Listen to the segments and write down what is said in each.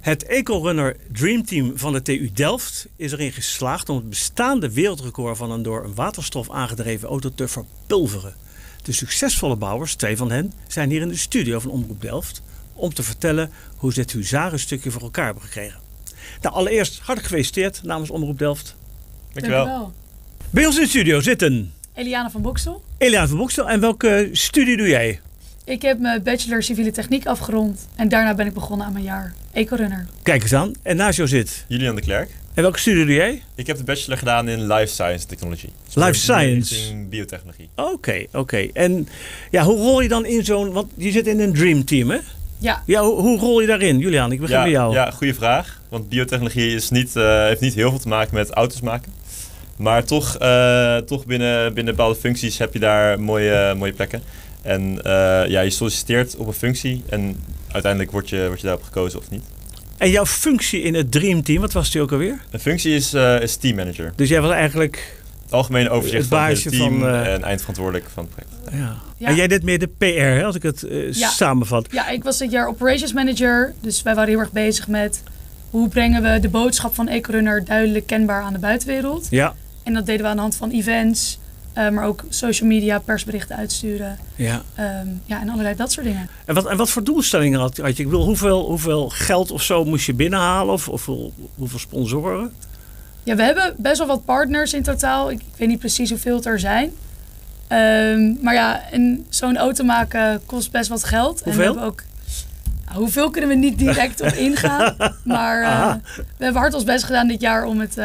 Het Eco-Runner Dream Team van de TU Delft is erin geslaagd om het bestaande wereldrecord van een door een waterstof aangedreven auto te verpulveren. De succesvolle bouwers, twee van hen, zijn hier in de studio van Omroep Delft om te vertellen hoe ze het huzarenstukje voor elkaar hebben gekregen. Nou, allereerst hartelijk gefeliciteerd namens Omroep Delft. Dankjewel. Bij ons in de studio zitten Eliane van Boxsel. Eliane van Boxsel, en welke studie doe jij? Ik heb mijn bachelor civiele techniek afgerond en daarna ben ik begonnen aan mijn jaar Eco-Runner. Kijk eens aan. En naast jou zit Julian de Klerk. En welke studie doe jij? Ik heb de bachelor gedaan in Life Science Technology. Life Science? In biotechnologie. Oké. En ja, hoe rol je dan in zo'n... Want je zit in een dream team, hè? Ja. Ja, hoe rol je daarin? Julian, ik begin bij jou. Ja, goede vraag. Want biotechnologie is niet, heeft niet heel veel te maken met auto's maken. Maar toch, binnen bepaalde functies heb je daar mooie plekken. En je solliciteert op een functie en uiteindelijk word je daarop gekozen of niet. En jouw functie in het Dream Team, wat was die ook alweer? Een functie is teammanager. Dus jij was eigenlijk... Het algemene overzicht het van het team en eindverantwoordelijk van het project. Ja. Ja. En jij deed meer de PR, hè, als ik het samenvat. Ja, ik was dit jaar operations manager. Dus wij waren heel erg bezig met hoe brengen we de boodschap van Eco-Runner duidelijk kenbaar aan de buitenwereld. Ja. En dat deden we aan de hand van events... maar ook social media, persberichten uitsturen. Ja. En allerlei dat soort dingen. En wat voor doelstellingen had je? Ik bedoel, hoeveel geld of zo moest je binnenhalen? Of hoeveel sponsoren? Ja, we hebben best wel wat partners in totaal. Ik weet niet precies hoeveel het er zijn. Zo'n auto maken kost best wat geld. Hoeveel? En we hebben ook, hoeveel kunnen we niet direct op ingaan. Maar we hebben hard ons best gedaan dit jaar om het...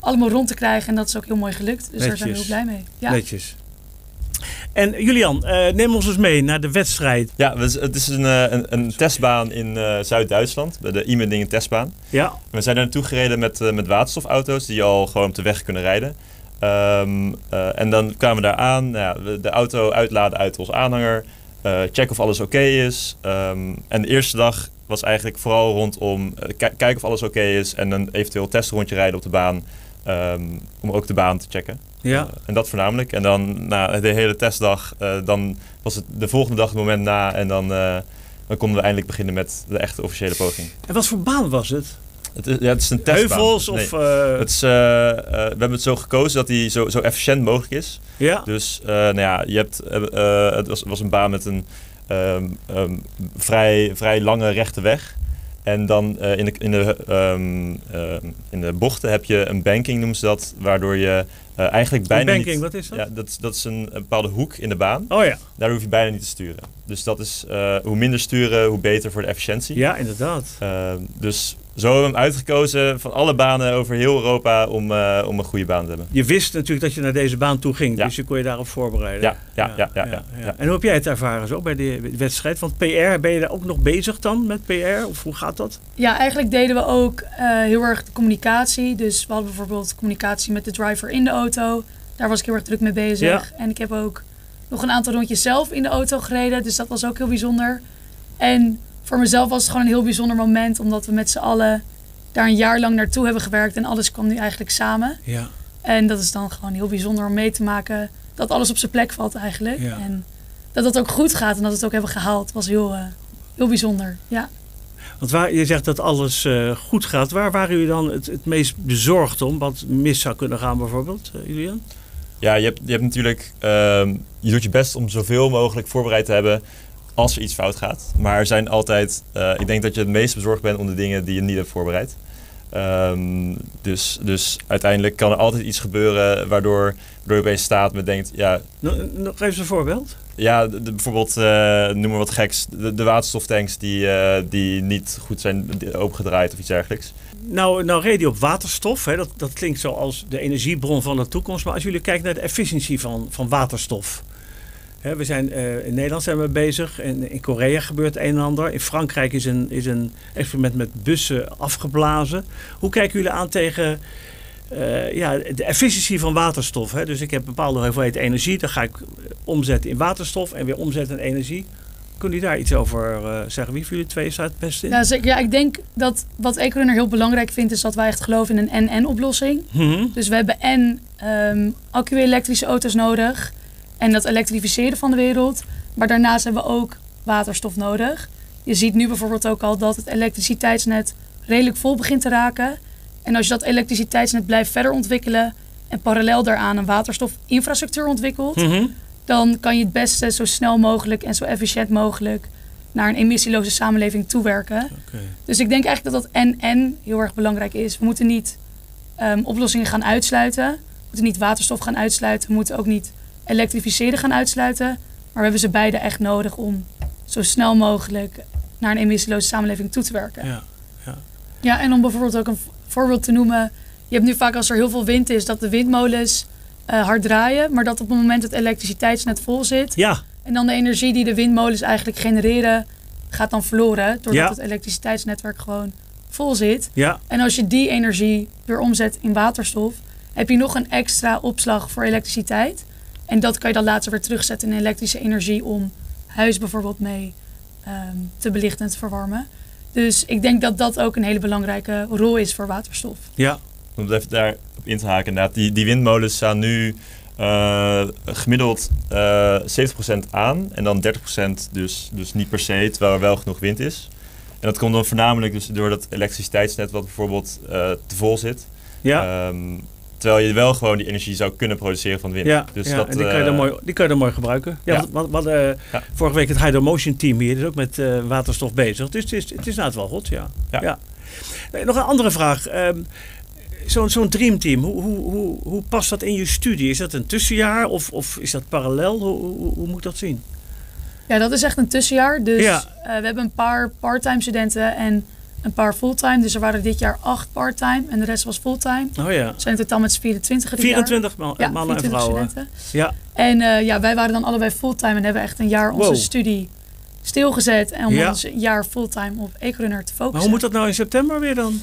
allemaal rond te krijgen en dat is ook heel mooi gelukt. Dus netjes. Daar zijn we heel blij mee. Ja. Netjes. En Julian, neem ons eens mee naar de wedstrijd. Ja, het is een testbaan in Zuid-Duitsland, bij de I-Mendingen testbaan. Ja. We zijn daar naartoe gereden met waterstofauto's die al gewoon op de weg kunnen rijden. En dan kwamen we daar aan, de auto uitladen uit ons aanhanger, check of alles oké is. En de eerste dag was eigenlijk vooral rondom kijken of alles oké is en dan eventueel testrondje rijden op de baan. Om ook de baan te checken. Ja. En dat voornamelijk. En dan na de hele testdag, dan was het de volgende dag het moment na. En dan konden we eindelijk beginnen met de echte officiële poging. En wat voor baan was het? Het is een testbaan. Heuvels of... Nee. We hebben het zo gekozen dat die zo efficiënt mogelijk is. Ja. Dus het was een baan met een vrij lange rechte weg. En dan in de bochten heb je een banking, noemen ze dat, waardoor je eigenlijk bijna banking, niet... Wat is dat? Ja, dat is een bepaalde hoek in de baan. Oh ja. Daar hoef je bijna niet te sturen. Dus dat is, hoe minder sturen, hoe beter voor de efficiëntie. Ja, inderdaad. Dus zo hebben we hem uitgekozen van alle banen over heel Europa om een goede baan te hebben. Je wist natuurlijk dat je naar deze baan toe ging, dus je kon je daarop voorbereiden. Ja. En hoe heb jij het ervaren zo bij de wedstrijd? Want PR, ben je daar ook nog bezig dan met PR? Of hoe gaat dat? Ja, eigenlijk deden we ook heel erg de communicatie. Dus we hadden bijvoorbeeld communicatie met de driver in de auto. Daar was ik heel erg druk mee bezig. Ja. En ik heb ook nog een aantal rondjes zelf in de auto gereden. Dus dat was ook heel bijzonder. En... Voor mezelf was het gewoon een heel bijzonder moment, omdat we met z'n allen daar een jaar lang naartoe hebben gewerkt en alles kwam nu eigenlijk samen. Ja. En dat is dan gewoon heel bijzonder om mee te maken dat alles op zijn plek valt eigenlijk. Ja. En dat het ook goed gaat en dat we het ook hebben gehaald was heel bijzonder. Ja. Want je zegt dat alles goed gaat. Waar waren jullie dan het meest bezorgd om? Wat mis zou kunnen gaan bijvoorbeeld, Julian? Ja, je hebt natuurlijk, je doet je best om zoveel mogelijk voorbereid te hebben als er iets fout gaat. Maar er zijn altijd... ik denk dat je het meest bezorgd bent om de dingen die je niet hebt voorbereid. Dus uiteindelijk kan er altijd iets gebeuren waardoor je opeens staat met denkt... Ja, nog even een voorbeeld. Ja, bijvoorbeeld, noem maar wat geks. De waterstoftanks die niet goed zijn opengedraaid of iets dergelijks. Nou reed je op waterstof. Hè? Dat klinkt zo als de energiebron van de toekomst. Maar als jullie kijken naar de efficiëntie van waterstof... We zijn, in Nederland zijn we bezig, in Korea gebeurt een en ander. In Frankrijk is een experiment met bussen afgeblazen. Hoe kijken jullie aan tegen de efficiëntie van waterstof? Hè? Dus ik heb een bepaalde hoeveelheid energie, dan ga ik omzetten in waterstof en weer omzetten in energie. Kunnen jullie daar iets over zeggen? Wie van jullie twee staat het beste in? Ja, zeker. Ja, ik denk dat wat Eco-Runner heel belangrijk vindt is dat wij echt geloven in een en-oplossing. Mm-hmm. Dus we hebben accu-elektrische auto's nodig... En dat elektrificeren van de wereld. Maar daarnaast hebben we ook waterstof nodig. Je ziet nu bijvoorbeeld ook al dat het elektriciteitsnet redelijk vol begint te raken. En als je dat elektriciteitsnet blijft verder ontwikkelen en parallel daaraan een waterstofinfrastructuur ontwikkelt, dan kan je het beste zo snel mogelijk en zo efficiënt mogelijk naar een emissieloze samenleving toewerken. Okay. Dus ik denk eigenlijk dat dat en heel erg belangrijk is. We moeten niet oplossingen gaan uitsluiten. We moeten niet waterstof gaan uitsluiten. We moeten ook niet elektrificeren gaan uitsluiten. Maar we hebben ze beide echt nodig om zo snel mogelijk naar een emissieloze samenleving toe te werken. Ja, ja. Ja, en om bijvoorbeeld ook een voorbeeld te noemen. Je hebt nu vaak als er heel veel wind is, dat de windmolens hard draaien. Maar dat op het moment het elektriciteitsnet vol zit. Ja. En dan de energie die de windmolens eigenlijk genereren, gaat dan verloren. Doordat het elektriciteitsnetwerk gewoon vol zit. Ja. En als je die energie weer omzet in waterstof, heb je nog een extra opslag voor elektriciteit. En dat kan je dan later weer terugzetten in elektrische energie om huis bijvoorbeeld mee te belichten en te verwarmen. Dus ik denk dat dat ook een hele belangrijke rol is voor waterstof. Ja, om even daarop in te haken inderdaad. Die windmolens staan nu gemiddeld 70% aan en dan 30% dus niet per se, terwijl er wel genoeg wind is. En dat komt dan voornamelijk dus door dat elektriciteitsnet wat bijvoorbeeld te vol zit. Ja. Terwijl je wel gewoon die energie zou kunnen produceren van de wind. Ja, dus ja, dat, en die kan je dan mooi gebruiken. Ja, ja. Want vorige week het Hydro Motion Team hier is ook met waterstof bezig. Dus het is nou wel goed, ja. Ja. Ja. Nog een andere vraag. Zo'n dreamteam, hoe past dat in je studie? Is dat een tussenjaar of is dat parallel? Hoe moet ik dat zien? Ja, dat is echt een tussenjaar. Dus ja. We hebben een paar parttime studenten en een paar fulltime. Dus er waren dit jaar 8 parttime en de rest was fulltime. Oh ja. Zijn in totaal met z'n 24 dit jaar. 24 mannen en vrouwen. Ja. En wij waren dan allebei fulltime en hebben echt een jaar onze studie stilgezet. En om ons jaar fulltime op Eco-Runner te focussen. Maar hoe moet dat nou in september weer dan?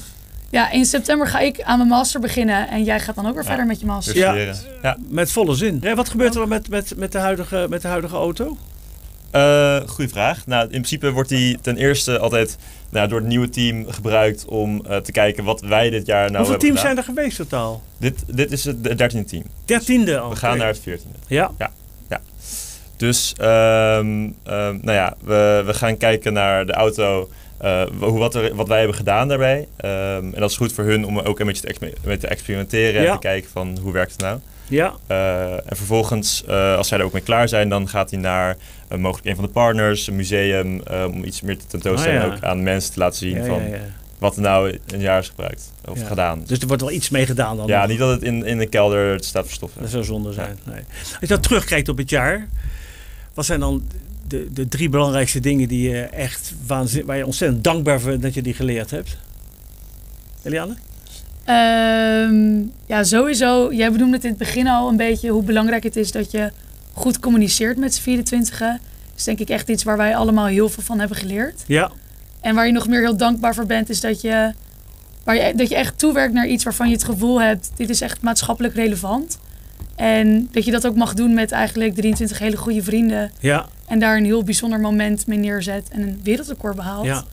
Ja, in september ga ik aan mijn master beginnen en jij gaat dan ook weer verder met je master. Ja, ja, met volle zin. Ja, wat gebeurt er dan met de huidige auto? Goeie vraag. Nou, in principe wordt die ten eerste altijd door het nieuwe team gebruikt om te kijken wat wij dit jaar nou hebben gedaan. Hoeveel teams zijn er geweest totaal? Dit is het 13e team. 13e al? We gaan naar het 14e. Ja. Ja. Dus, we gaan kijken naar de auto. Wat wij hebben gedaan daarbij. En dat is goed voor hun om ook een beetje te experimenteren en te kijken van hoe werkt het nou. Ja. En vervolgens, als zij er ook mee klaar zijn, dan gaat hij naar mogelijk een van de partners, een museum, om iets meer te tentoonstellen en ook aan mensen te laten zien van wat er nou een jaar is gebruikt of gedaan. Dus er wordt wel iets mee gedaan dan? Ja, nog. Niet dat het in de kelder staat verstopt. Dat zou zonde zijn. Nee. Als je dat terugkijkt op het jaar, wat zijn dan de 3 belangrijkste dingen die je echt waar je ontzettend dankbaar voor dat je die geleerd hebt? Eliane? Sowieso. Jij benoemde het in het begin al een beetje hoe belangrijk het is dat je goed communiceert met z'n 24e. Dat is denk ik echt iets waar wij allemaal heel veel van hebben geleerd. Ja. En waar je nog meer heel dankbaar voor bent is dat je echt toewerkt naar iets waarvan je het gevoel hebt, dit is echt maatschappelijk relevant. En dat je dat ook mag doen met eigenlijk 23 hele goede vrienden. Ja. En daar een heel bijzonder moment mee neerzet en een wereldrecord behaalt. Ja.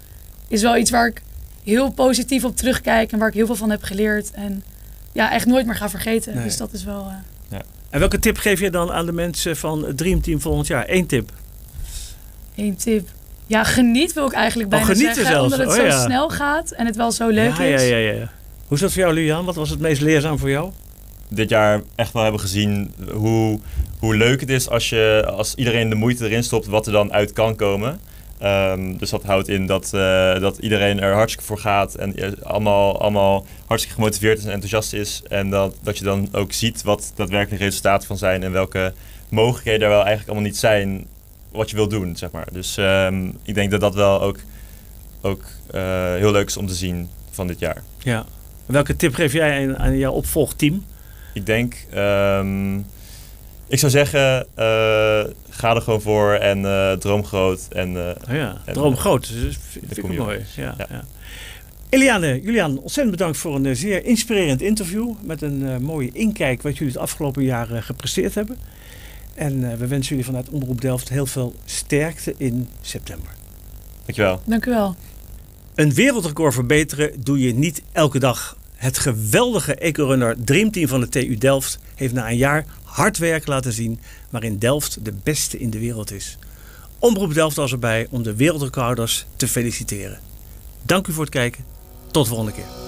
Is wel iets waar ik heel positief op terugkijk en waar ik heel veel van heb geleerd. En echt nooit meer ga vergeten. Nee. Dus dat is wel... En welke tip geef je dan aan de mensen van het Dreamteam volgend jaar? 1 tip. 1 tip. Ja, geniet wil ik eigenlijk bijna zeggen. Zelfs. Omdat het zo snel gaat en het wel zo leuk is. Ja. Hoe is dat voor jou, Julian? Wat was het meest leerzaam voor jou? Dit jaar echt wel hebben gezien hoe leuk het is als iedereen de moeite erin stopt wat er dan uit kan komen. Dus dat houdt in dat iedereen er hartstikke voor gaat en allemaal hartstikke gemotiveerd is en enthousiast is. En dat je dan ook ziet wat daadwerkelijk resultaten van zijn en welke mogelijkheden er wel eigenlijk allemaal niet zijn wat je wil doen, zeg maar. Dus ik denk dat wel ook heel leuk is om te zien van dit jaar. Ja. Welke tip geef jij aan jouw opvolgteam? Ik denk, ik zou zeggen, ga er gewoon voor en droom groot. Droom groot, dus vind ik mooi. Ja. Eliane, Julian, ontzettend bedankt voor een zeer inspirerend interview. Met een mooie inkijk wat jullie het afgelopen jaar gepresteerd hebben. En we wensen jullie vanuit Omroep Delft heel veel sterkte in september. Dankjewel. Dank u wel. Een wereldrecord verbeteren doe je niet elke dag. Het geweldige Eco-Runner Dreamteam van de TU Delft heeft na een jaar hard werk laten zien waarin Delft de beste in de wereld is. Omroep Delft was erbij om de wereldrecorders te feliciteren. Dank u voor het kijken. Tot de volgende keer.